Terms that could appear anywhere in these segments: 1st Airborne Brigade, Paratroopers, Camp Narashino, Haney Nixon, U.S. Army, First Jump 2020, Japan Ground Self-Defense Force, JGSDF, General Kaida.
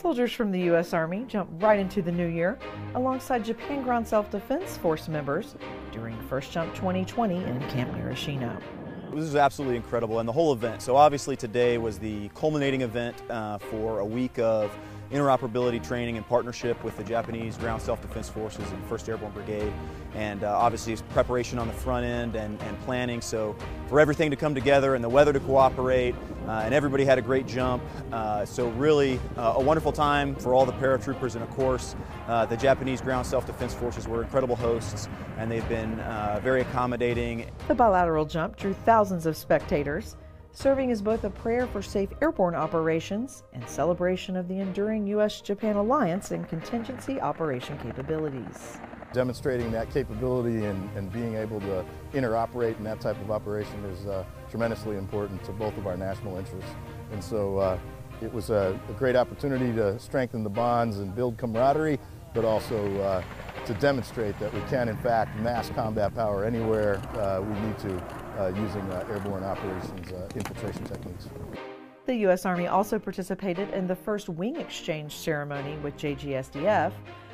Soldiers from the U.S. Army jump right into the new year alongside Japan Ground Self-Defense Force members during First Jump 2020 in Camp Narashino. This is absolutely incredible, and the whole event. So obviously today was the culminating event for a week of interoperability training and partnership with the Japanese Ground Self-Defense Forces and 1st Airborne Brigade, and obviously it's preparation on the front end and planning. So for everything to come together and the weather to cooperate, and everybody had a great jump. So really a wonderful time for all the paratroopers, and of course the Japanese Ground Self-Defense Forces were incredible hosts, and they've been very accommodating. The bilateral jump drew thousands of spectators, serving as both a prayer for safe airborne operations and celebration of the enduring U.S.-Japan alliance and contingency operation capabilities. Demonstrating that capability and being able to interoperate in that type of operation is tremendously important to both of our national interests. And so it was a great opportunity to strengthen the bonds and build camaraderie, but also to demonstrate that we can, in fact, mass combat power anywhere we need to using airborne operations infiltration techniques. The U.S. Army also participated in the first wing exchange ceremony with JGSDF,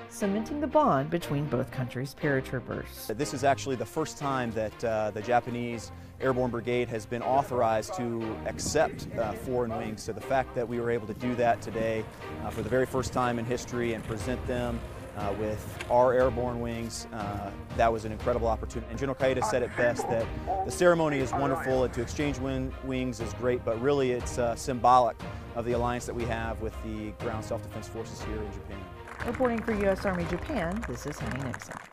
cementing the bond between both countries' paratroopers. This is actually the first time that the Japanese Airborne Brigade has been authorized to accept foreign wings. So the fact that we were able to do that today for the very first time in history and present them with our airborne wings, that was an incredible opportunity. And General Kaida said it best, that the ceremony is wonderful and to exchange wings is great, but really it's symbolic of the alliance that we have with the Ground Self-Defense Forces here in Japan. Reporting for U.S. Army Japan, this is Haney Nixon.